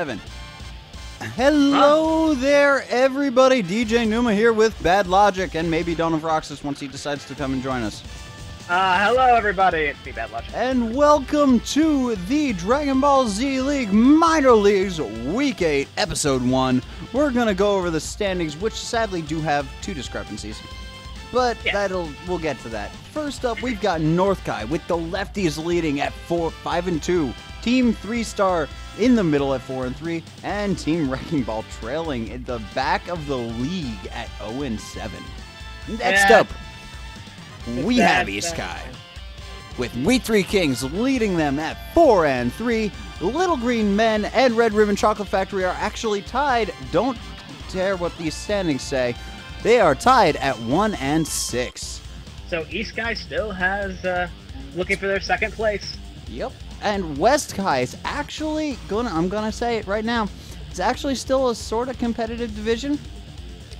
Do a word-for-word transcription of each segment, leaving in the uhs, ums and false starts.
Seven. Hello there, everybody. D J Numa here with Bad Logic, and maybe Don of Roxas once he decides to come and join us. Uh, hello, everybody. It's me, Bad Logic. And welcome to the Dragon Ball Z League Minor Leagues Week eight, Episode one. We're going to go over the standings, which sadly do have two discrepancies. But yeah. that'll we'll get to that. First up, we've got North Kai with the Lefties leading at four, five, and two. Team three-star in the middle at four and three, and Team Wrecking Ball trailing at the back of the league at zero and seven. Next yeah. up, we it's have East Sky with We Three Kings leading them at four and three. Little Green Men and Red Ribbon Chocolate Factory are actually tied. Don't care what these standings say. They are tied at one and six. So East Sky still has uh, looking for their second place. Yep. And West Kai is actually gonna, I'm gonna say it right now, it's actually still a sort of competitive division.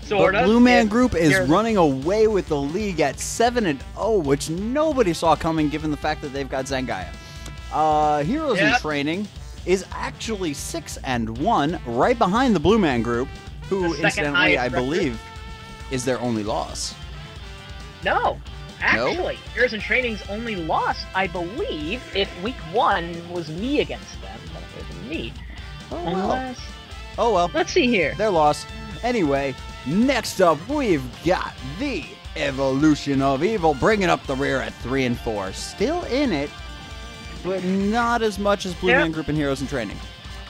Sort of. Blue Man Group is running away with the league at seven and oh, which nobody saw coming given the fact that they've got Zangya. Uh, Heroes yep. in Training is actually six and one, right behind the Blue Man Group, who incidentally, I believe, record. is their only loss. No. Actually, nope. Heroes in Training's only loss, I believe, if week one was me against them. That wasn't me. Oh, Unless... well. Oh, well. Let's see here. Their loss. Anyway, next up, we've got the Evolution of Evil bringing up the rear at three and four. Still in it, but not as much as Blue yep. Man Group and Heroes in Training.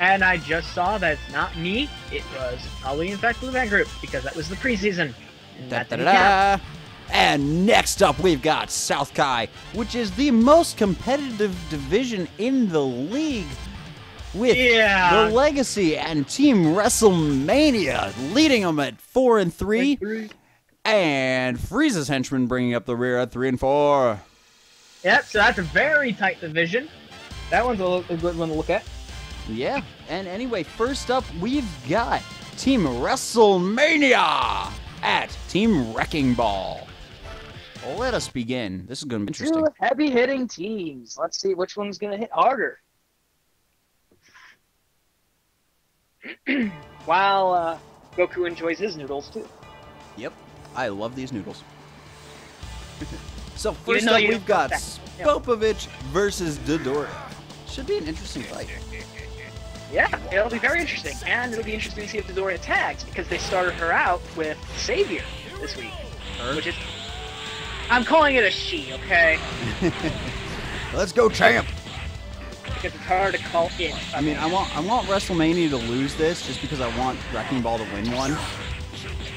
And I just saw that it's not me. It was probably, in fact, Blue Man Group, because that was the preseason. Da, da, da, da. And next up, we've got South Kai, which is the most competitive division in the league, with yeah. the Legacy and Team WrestleMania leading them at four and three, three. and Frieza's henchman bringing up the rear at three and four. Yep, so that's a very tight division. That one's a, a good one to look at. Yeah, and anyway, first up, we've got Team WrestleMania at Team Wrecking Ball. Let us begin. This is going to be interesting. Two heavy-hitting teams. Let's see which one's going to hit harder. While uh, Goku enjoys his noodles, too. Yep. I love these noodles. So, first up, we've got Spopovich versus Dodoria. Should be an interesting fight. Yeah, it'll be very interesting. And it'll be interesting to see if Dodoria tags, because they started her out with Savior this week. Her? Which is... I'm calling it a she, okay? Let's go, champ. Because it's hard to call it. I mean, I want I want WrestleMania to lose this just because I want Wrecking Ball to win one.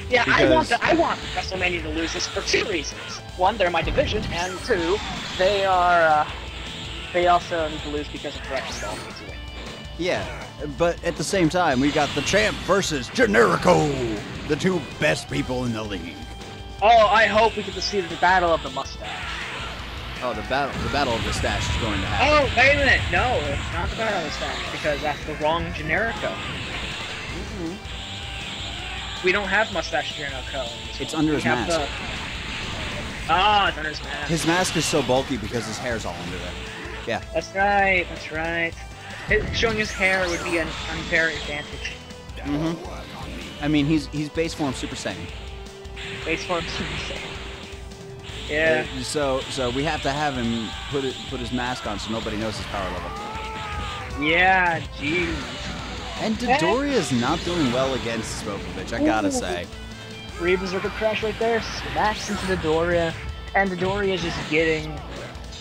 Yeah, because... I want the, I want WrestleMania to lose this for two reasons. One, they're my division, and two, they are uh, they also need to lose because of Wrecking Ball needs to win. Yeah, but at the same time, we got the champ versus Generico, the two best people in the league. Oh, I hope we get to see the battle of the mustache. Oh, the battle the battle of the stash is going to happen. Oh, wait a minute. No, it's not the battle of the stash, because that's the wrong Generico. Mm-hmm. We don't have mustache Generico. It's under we his mask. Ah, the... oh, it's under his mask. His mask is so bulky because his hair's all under there. Yeah. That's right, that's right. It, showing his hair would be an unfair advantage. Mm-hmm. I mean, he's, he's base form Super Saiyan. Base form Super Saiyan. Yeah. So, so we have to have him put it, put his mask on so nobody knows his power level. Yeah, jeez. And Dodoria's not doing well against Spopovich, I gotta Ooh. say. Free Berserker Crash right there, smacks into Dodoria, and Dodoria's just getting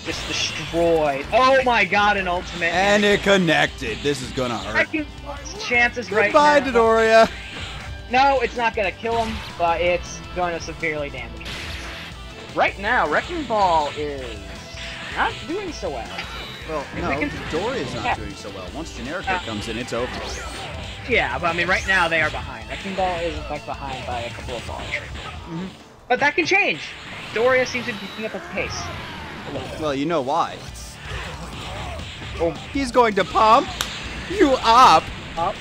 just destroyed. Oh my god, an ultimate. And it connected. This is gonna hurt. Chances Goodbye, right now. Goodbye, Dodoria. No, it's not gonna kill him, but it's going to severely damage him. Right now, Wrecking Ball is not doing so well. Well, if no, we can... Doria's not yeah. doing so well. Once Generico uh, comes in, it's over. Yeah, but I mean, right now they are behind. Wrecking Ball is in fact behind by a couple of balls. Mm-hmm. But that can change. Dodoria seems to be picking up a pace. A well, you know why. Oh, he's going to pump you up. Up.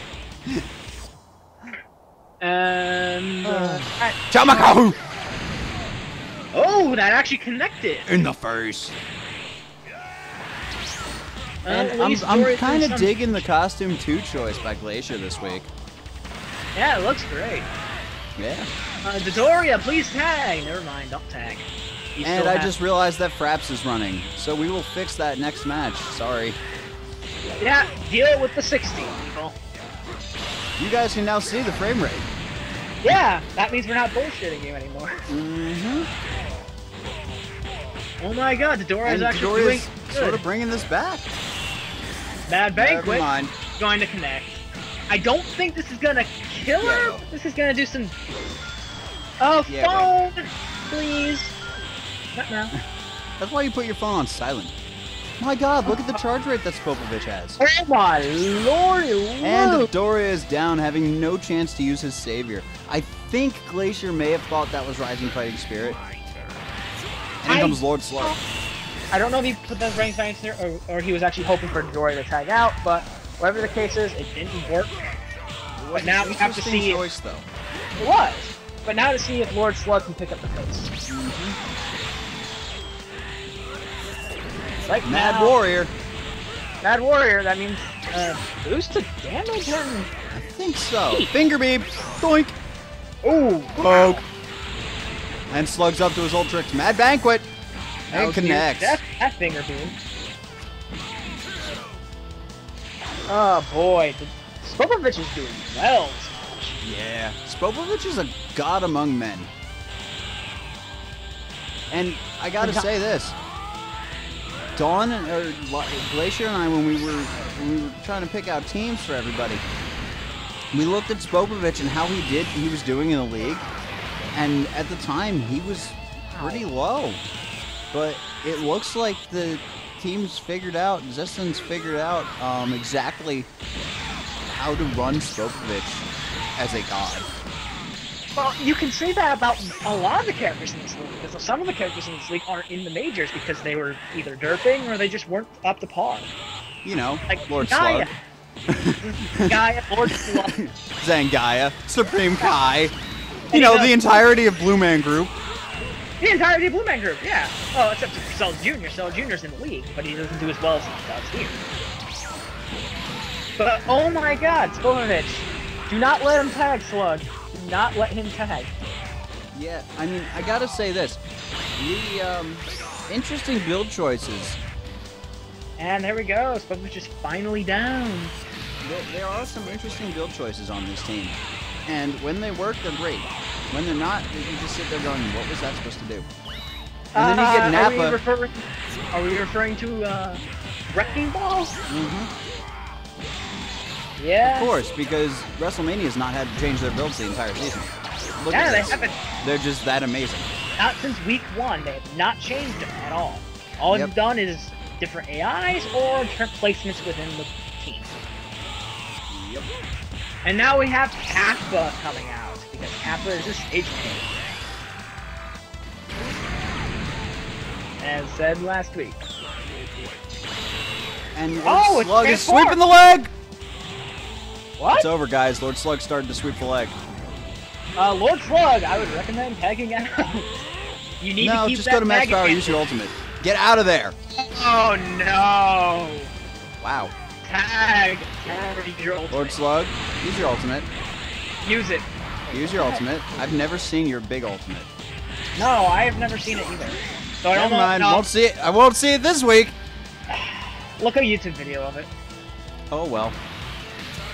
And... Uh, Chamako! Oh, that actually connected! In the face! And I'm, I'm kind of digging the costume two choice by Glacier this week. Yeah, it looks great. Yeah. Uh, Dodoria, please tag! Never mind, don't tag. He's and I just realized that Fraps is running, so we will fix that next match. Sorry. Yeah, deal with the sixteen, people. You guys can now see the frame rate. Yeah, that means we're not bullshitting you anymore. Mm-hmm. Oh my god, Dodoria's and actually Dodoria's doing sort good. of bringing this back. Bad Banquet is going to connect. I don't think this is going to kill her, yeah, but this is going to do some... Oh, yeah, phone! Right. Please. Not now. That's why you put your phone on silent. My god, look at the charge rate that Spopovich has. Oh my lord! And Dodoria is down, having no chance to use his savior. I think Glacier may have thought that was Rising Fighting Spirit. And in comes Lord Slug. I don't know if he put that Rising Fighting Spirit or, or he was actually hoping for Dodoria to tag out, but whatever the case is, it didn't work. But now we have to see. Choice, though. It was. But now to see if Lord Slug can pick up the pace. Mm-hmm. Like Mad now, Warrior. Mad Warrior, that means uh, boost to damage? Or... I think so. Finger beam. Doink. Ooh. Poke. Wow. And Slug's up to his old tricks. Mad Banquet. And oh, connects. That, that finger beam. Oh boy. Spopovich is doing well. Yeah. Spopovich is a god among men. And I gotta say this. Dawn or Glacier and I, when we were when we were trying to pick out teams for everybody, we looked at Spopovich and how he did he was doing in the league, and at the time he was pretty low. But it looks like the teams figured out, Zestin's figured out um, exactly how to run Spopovich as a god. Well, you can say that about a lot of the characters in this league, because some of the characters in this league aren't in the majors because they were either derping or they just weren't up to par. You know, like Lord Slug. Gaia, Lord Slug. Zangya, Supreme Kai. You know, the entirety of Blue Man Group. The entirety of Blue Man Group, yeah. Oh, except for Cell Junior. Cell Junior's in the league, but he doesn't do as well as he does here. But, oh my god, Spopovich. Do not let him tag Slug. Not let him tag. Yeah, I mean, I gotta say this. The um, interesting build choices. And there we go. Spopovich is finally down. There, there are some interesting build choices on this team. And when they work, they're great. When they're not, you just sit there going, what was that supposed to do? And uh, then you get Nappa. Are we referring, are we referring to uh, Wrecking Balls? Mm-hmm. Yeah. Of course, because WrestleMania's not had to change their builds the entire season. Look yeah, at they haven't. They're just that amazing. Not since week one, they have not changed them at all. All yep. they've done is different A Is or different placements within the team. Yep. And now we have Kappa coming out, because Kappa is a stage name. As said last week. And oh, Slug is sweeping the leg! What? It's over, guys. Lord Slug started to sweep the leg. Uh, Lord Slug, I would recommend tagging out. You need no, to keep just that go to Max Power. Use your ultimate. Get out of there. Oh no! Wow. Tag. Tag your ultimate. Lord Slug, use your ultimate. Use it. Use your ultimate. I've never seen your big ultimate. No, I have never seen it either. So Never I don't mind. Know. Won't see it. I won't see it this week. Look at a YouTube video of it. Oh well.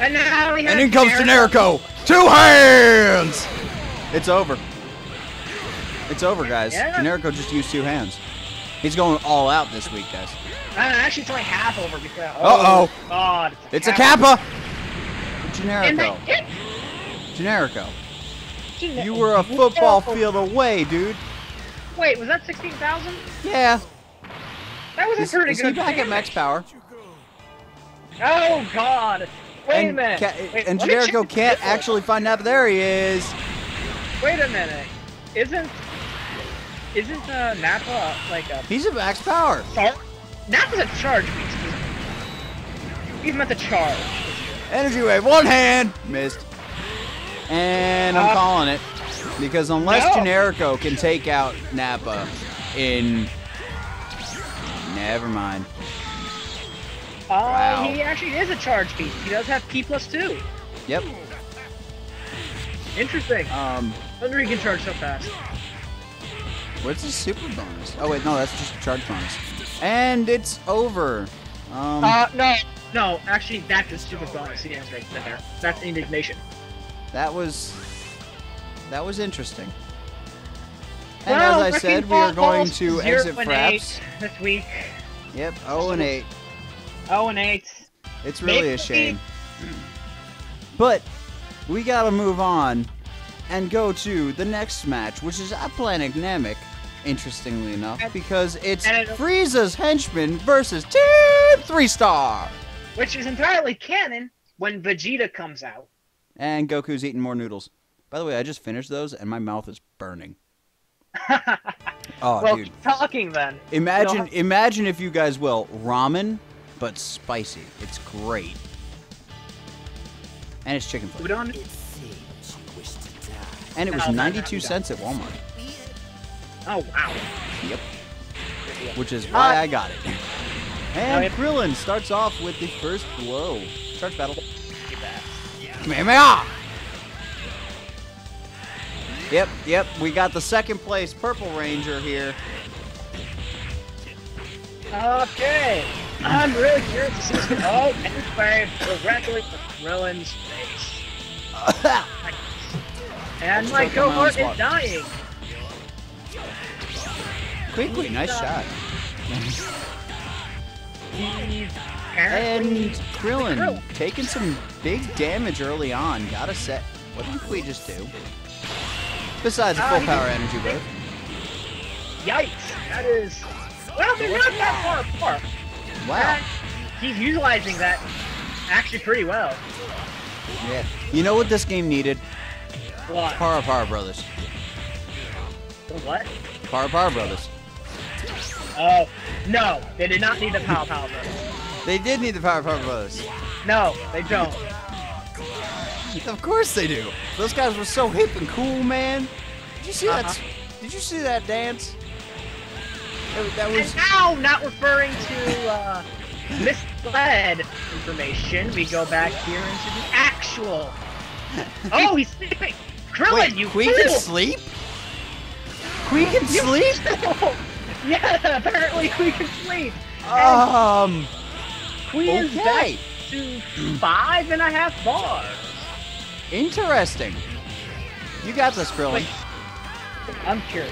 And, now we and in comes Generico. Two hands! It's over. It's over, guys. Yeah. Generico just used two hands. He's going all out this week, guys. Uh, actually, it's only half over. Before, oh, uh-oh. God. It's a Kappa. Generico. Generico. Gener you were a football Generico. field away, dude. Wait, was that sixteen thousand? Yeah. That was is, a pretty is good Is he back damage. at max power? Oh, God. Wait a minute. And, Wait, and Generico can't actually find Nappa. There he is. Wait a minute. Isn't isn't uh, Nappa like a? He's a max power. Star? Nappa's a charge. He's meant to charge. Energy wave. One hand missed. And I'm uh, calling it because unless no. Generico can take out Nappa in. Never mind. Uh, wow. He actually is a charge piece. He does have P plus two. Yep. Interesting. Um, I wonder he can charge so fast. What's his super bonus? Oh wait, no, that's just a charge bonus. And it's over. Um, uh, no, no, actually that's a super bonus. He has right there. That's indignation. That was, that was interesting. And well, as I said, we are going to exit Fraps this week. Yep, oh and eight. oh and eight. It's really Maybe. a shame. But we gotta move on and go to the next match, which is at Planet Namek, interestingly enough, and, because it's it, Frieza's henchman versus Team three star. Which is entirely canon when Vegeta comes out. And Goku's eating more noodles. By the way, I just finished those and my mouth is burning. Oh, well, dude. Keep talking then. Imagine, have... imagine if you guys will, ramen, but spicy. It's great. And it's chicken flake. Udon. And it was no, ninety-two no, no, no. cents at Walmart. Oh wow. Yep. Which is why uh, I got it. And no, Krillin starts off with the first blow. Charge battle. Kamehameha! Yep, yep, we got the second place Purple Ranger here. Okay, I'm really curious to see this. Oh, anyway, we're rattling the Krillin's face. And my cohort is dying. Quickly, nice shot. And Krillin taking some big damage early on. Gotta set. What did we just do? Besides the full uh, power energy burst. Yikes! That is... Well, they're not that far apart. Wow. And he's utilizing that actually pretty well. Yeah. You know what this game needed? What? Power Power Brothers. What? Power Power Brothers. Oh, no. They did not need the Power Power Brothers. They did need the Power Power Brothers. No, they don't. Of course they do. Those guys were so hip and cool, man. Did you see uh-huh. that? Did you see that dance? That, that was. And now, not referring to uh, misled information, we go back here into the actual. Oh, he's sleeping. Krillin, Wait, you Queen fool. can sleep. Queen can sleep. Yeah, apparently Queen can sleep. And um, Queen okay. is back to five and a half bars. Interesting. You got this, Krillin. I'm curious.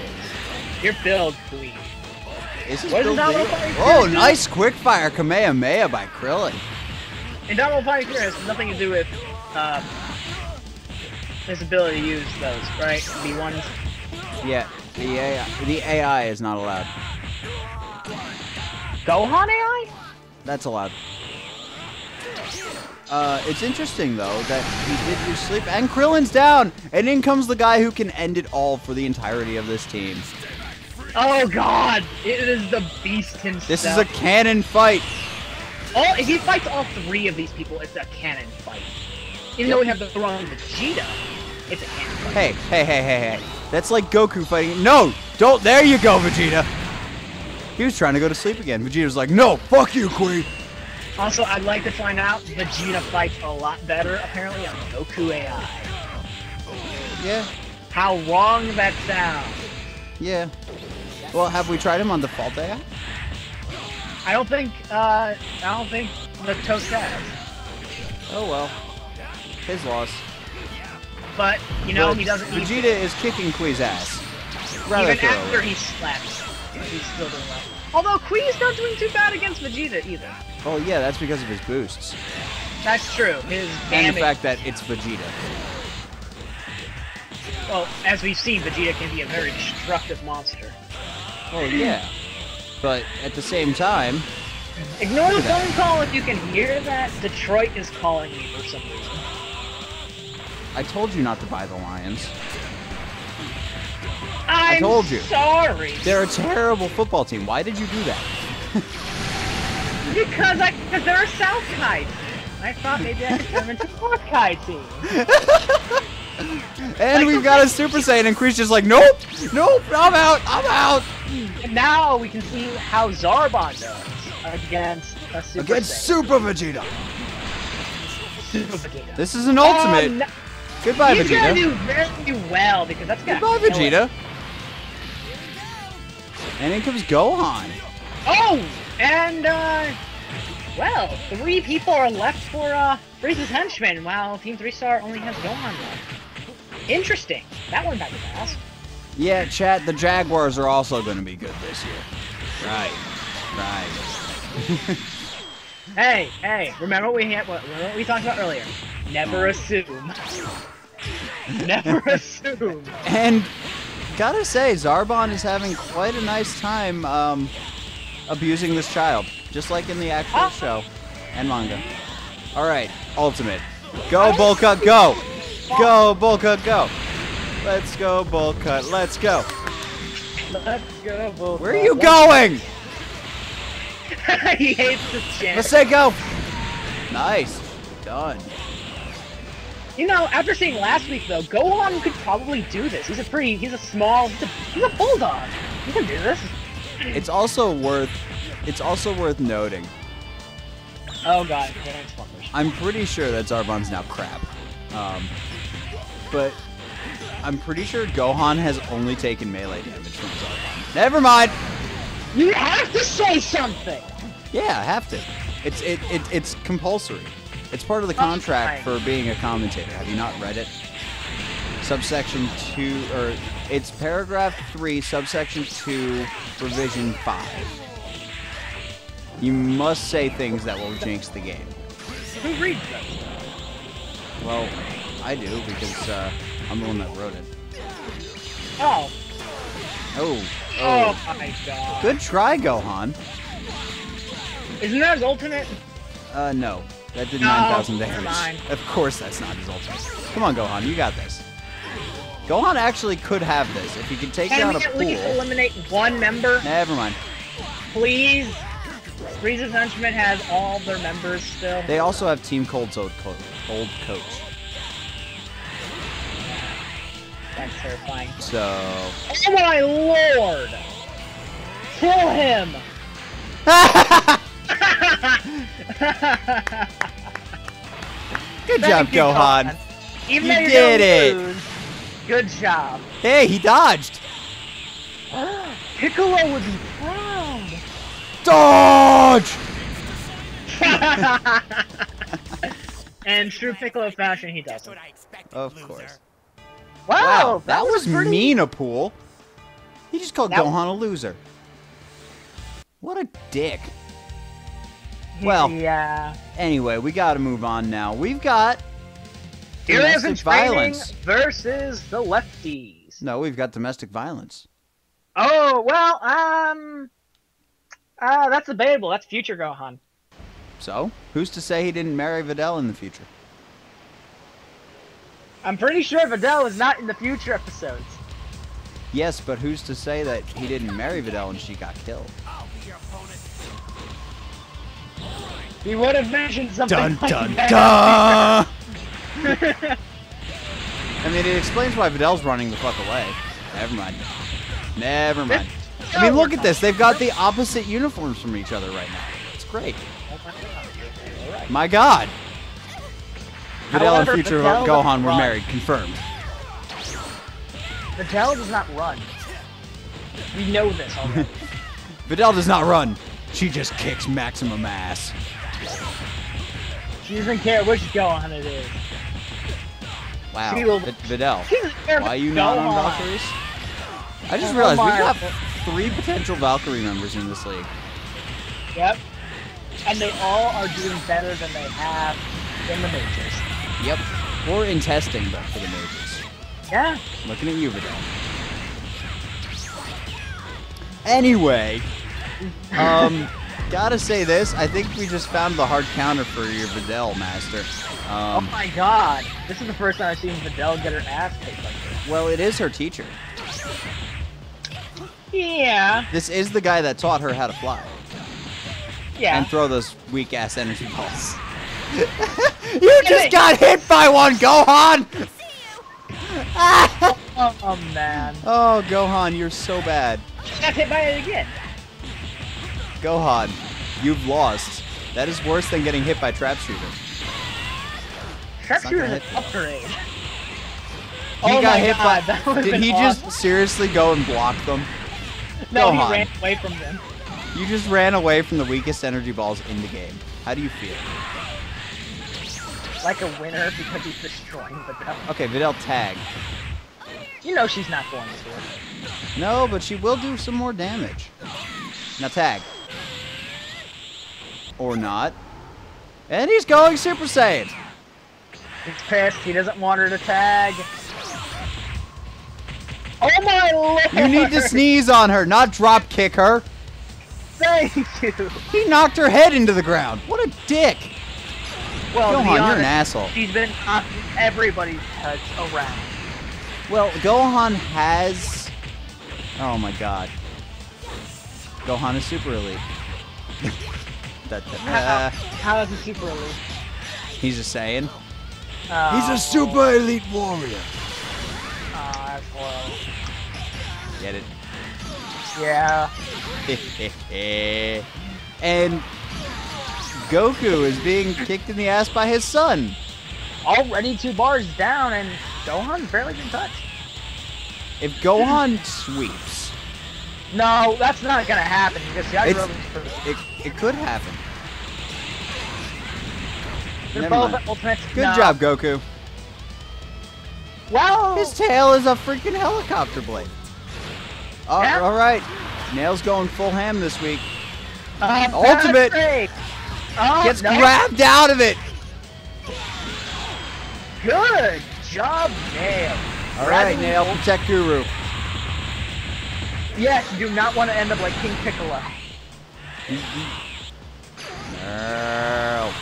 Your build, please. Is this build Oh, nice quick fire Kamehameha by Krillin. And Donald Piker has nothing to do with uh, his ability to use those, right? B ones. Yeah, the A I, the A I is not allowed. Gohan A I? That's allowed. Uh, it's interesting, though, that he did lose sleep, and Krillin's down, and in comes the guy who can end it all for the entirety of this team. Oh, God! It is the beast himself. This is a cannon fight. Oh, if he fights all three of these people, it's a cannon fight. Even yep. though we have the wrong Vegeta, it's a cannon fight. Hey, hey, hey, hey, hey. That's like Goku fighting. No! Don't! There you go, Vegeta! He was trying to go to sleep again. Vegeta's like, no! Fuck you, Queen! Also, I'd like to find out Vegeta fights a lot better, apparently, on Goku A I. Yeah. How wrong that sounds. Yeah. Well, have we tried him on default A I? I don't think, uh, I don't think the Toast has. Oh, well. His loss. But, you know, but he doesn't Vegeta need Vegeta is kicking Kui's ass. Rather Even thoroughly. after he slaps, he's still doing well. Although Kui's not doing too bad against Vegeta, either. Oh yeah, that's because of his boosts. That's true. His damage. And the fact that it's Vegeta. Well, as we've seen, Vegeta can be a very destructive monster. Oh yeah. But at the same time... Ignore the phone call if you can hear that. Detroit is calling me for some reason. I told you not to buy the Lions. I'm I told you. Sorry. They're a terrible football team. Why did you do that? because I, because they're a South Kai team. I thought maybe I could turn into a North Kai team. and like, we've got a Super Saiyan, and Kree's just like, nope, nope, I'm out, I'm out. And now we can see how Zarbon does against Super against Saiyan. Super Vegeta. Super Vegeta. This is an ultimate. Um, Goodbye, he's Vegeta. He's gonna do very well because that's gonna. Goodbye, Vegeta. Him. And in comes Gohan. Oh, and uh, well, three people are left for uh, Frieza's henchman, while Team three star only has Gohan left. Interesting. That went back to fast. Yeah, chat. The Jaguars are also gonna be good this year. Right. Right. Hey, hey! Remember what we had? What, remember what we talked about earlier? Never assume. Never assume. And gotta say, Zarbon is having quite a nice time um, abusing this child, just like in the actual ah. show and manga. All right, ultimate. Go Bullcut, go! Go Bullcut, go! Let's go Bullcut, let's go! Let's go Bullcut. Where are you going? He hates the channel. Let's say go! Nice. Done. You know, after seeing last week though, Gohan could probably do this. He's a pretty, he's a small, he's a, he's a bulldog. He can do this. It's also worth, it's also worth noting. Oh god, I'm pretty sure that Zarbon's now crap. Um, but I'm pretty sure Gohan has only taken melee damage from Zarbon. Never mind! You have to say something! Yeah, I have to. It's it, it it's compulsory. It's part of the contract for being a commentator. Have you not read it? Subsection two, or it's paragraph three, subsection two, revision five. You must say things that will jinx the game. Who reads those? Well, I do because uh, I'm the one that wrote it. Oh. Oh. Oh. Oh my god. Good try, Gohan. Isn't that his alternate? Uh, no. That did no, nine thousand damage. Of course that's not his ultimate. Come on, Gohan. You got this. Gohan actually could have this. If you could take down a pool... Can we at least eliminate one member? Never mind. Please. Frieza's henchman has all their members still. They also have Team Cold's old, co old coach. That's terrifying. So... Oh my lord! Kill him! Good job, Gohan. Gohan. Even you did it. Lose, good job. Hey, he dodged. Piccolo would be proud. Dodge. And true Piccolo fashion, he does. Of course. Wow, wow that, that was, was pretty... mean, a pool. He just called that Gohan was... a loser. What a dick. Well, yeah. Anyway, we gotta move on now. We've got domestic violence versus the lefties. No, we've got domestic violence. Oh well, um, uh, that's debatable. That's future Gohan. So, who's to say he didn't marry Videl in the future? I'm pretty sure Videl is not in the future episodes. Yes, but who's to say that he didn't marry Videl and she got killed? He would have mentioned something dun, like dun, that. Dun, dun. I mean, it explains why Videl's running the fuck away. Never mind. Never mind. I mean, look at this. They've got the opposite uniforms from each other right now. It's great. My god. Videl and future Videl Gohan were married. Confirmed. Videl does not run. We know this already. Videl does not run. She just kicks maximum ass. She doesn't care which Gohan it is. Wow, Videl, why are you not on Valkyries? I just realized we have three potential Valkyrie members in this league. Yep, and they all are doing better than they have in the majors. Yep, or in testing, but for the majors. Yeah. Looking at you, Videl. Anyway, um... gotta say this, I think we just found the hard counter for your Videl, Master. Um, oh my god, this is the first time I've seen Videl get her ass kicked like this. Well, it is her teacher. Yeah. This is the guy that taught her how to fly. Yeah. And throw those weak-ass energy balls. You just got hit by one, Gohan! oh, oh, oh, man. Oh, Gohan, you're so bad. I got hit by it again. Gohan, you've lost. That is worse than getting hit by Trap Shooter. Trap Shooter is an upgrade. He oh got hit God, by. Did he awesome. just seriously go and block them? No, Come he on. ran away from them. You just ran away from the weakest energy balls in the game. How do you feel? Like a winner because he's destroying Videl. Okay, Videl tag. You know she's not going to. No, but she will do some more damage. Now tag. Or not. And he's going Super Saiyan. He's pissed. He doesn't want her to tag. Oh my Lord! You need to sneeze on her, not drop kick her. Thank you. He knocked her head into the ground. What a dick. Well, Gohan, you're an asshole. She's been knocking everybody's heads around. Well, Gohan has... Oh my God. Gohan is super elite. da, da, da. How, how is he super elite? He's a Saiyan. Oh. He's a super elite warrior. Ah, oh, well. Get it? Yeah. And Goku is being kicked in the ass by his son. Already two bars down, and Gohan's barely been touched. If Gohan sweeps... No, that's not going to happen, because Yajirobi's... It, it could happen. They're both ultimate. Good no. job, Goku. Wow. His tail is a freaking helicopter blade. Oh, yeah. All right. Nail's going full ham this week. Uh, Ultimate oh, gets no. grabbed out of it. Good job, Nail. All right, Nail, protect Guru. Yes, you do not want to end up like King Piccolo. Nail.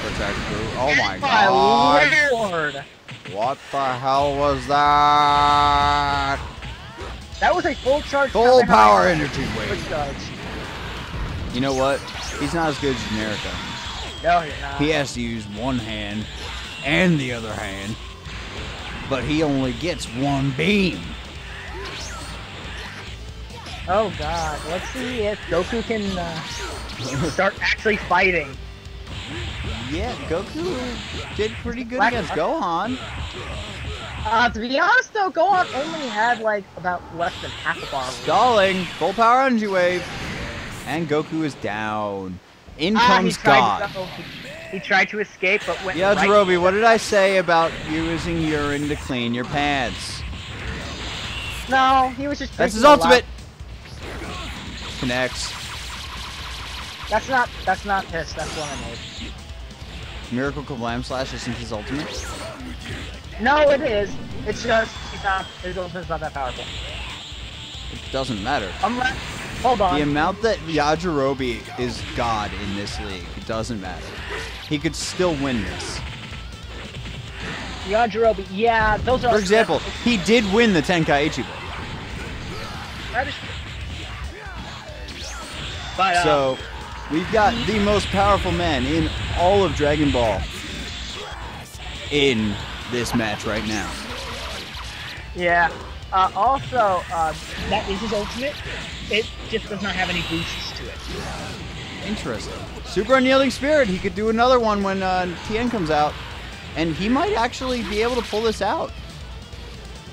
Protect Guru. Oh my, my God. Lord. What the hell was that? That was a full charge. Full power energy wave. You know what? He's not as good as Generico. No, he's not. He has to use one hand and the other hand, but he only gets one beam. Oh God! Let's see if Goku can uh, start actually fighting. Yeah, Goku did pretty good Black against Gohan. Uh, to be honest though, Gohan only had like about less than half a bar. Stalling, full power energy wave, and Goku is down. In ah, comes he God. To, he tried to escape, but went. Yeah, Yajirobi, right what did I say about using urine to clean your pants? No, he was just. That's his ultimate. Lot. Connects. That's not. That's not piss. That's what I made. Miracle Kablam Slash isn't his ultimate. No, it is. It's just it's not, his ultimate's not that powerful. It doesn't matter. Unless, hold on. The amount that Yajirobe is God in this league, it doesn't matter. He could still win this. Yajirobe, yeah, those are. For example, he did win the Tenkaichi Bowl. That is true. But, uh, so we've got the most powerful man in all of Dragon Ball in this match right now. Yeah. Uh, also, uh, that is his ultimate. It just does not have any boosts to it. Interesting. Super Unyielding Spirit. He could do another one when uh, Tien comes out. And he might actually be able to pull this out.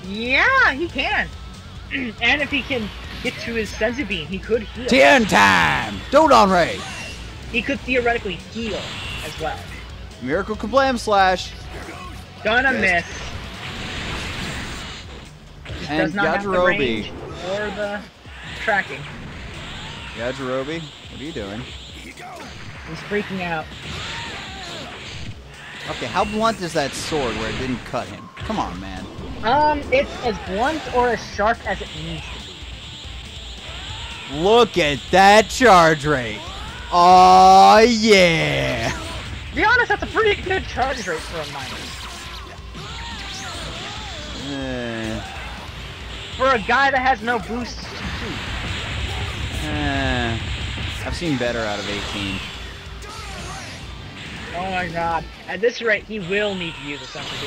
Yeah, he can. And if he can get to his Senzu Bean, he could heal. Tien time! Dodon Ray! He could theoretically heal as well. Miracle Kablam Slash. Gonna miss. Just and does not have the range or the tracking. Yajirobe, what are you doing? He's freaking out. Okay, how blunt is that sword where it didn't cut him? Come on, man. Um, it's as blunt or as sharp as it needs to be. Look at that charge rate. Oh yeah. To be honest, that's a pretty good charge rate for a minor. Uh, For a guy that has no boosts to shoot. Uh, I've seen better out of eighteen. Oh my God. At this rate, he will need to use a Senzu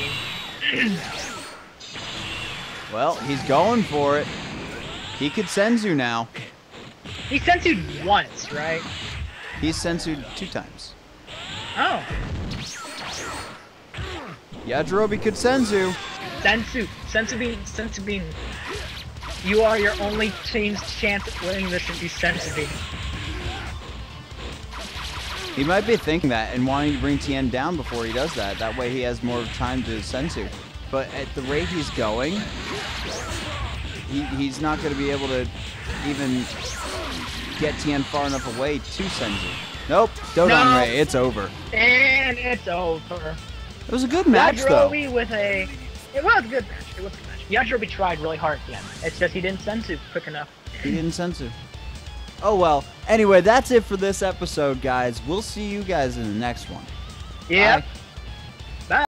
Bean. Well, he's going for it. He could Senzu now. He Senzu'd once, right? He's Senzu'd two times. Oh. Yajirobi could Senzu. Senzu. Senzu Bean. Senzu Bean. You are your only team's chance at winning this if you Senzu Bean. He might be thinking that and wanting to bring Tien down before he does that. That way he has more time to Senzu. But at the rate he's going, he, he's not going to be able to even get Tien far enough away to Senzu. Nope, Dodon Ray, it's over. And it's over. It was a good match, Yajirobi though. With a, it was a good match. It was a good match. Yajirobi tried really hard at the end. It's just he didn't Senzu quick enough. He didn't Senzu. Oh well. Anyway, that's it for this episode, guys. We'll see you guys in the next one. Yeah. Bye.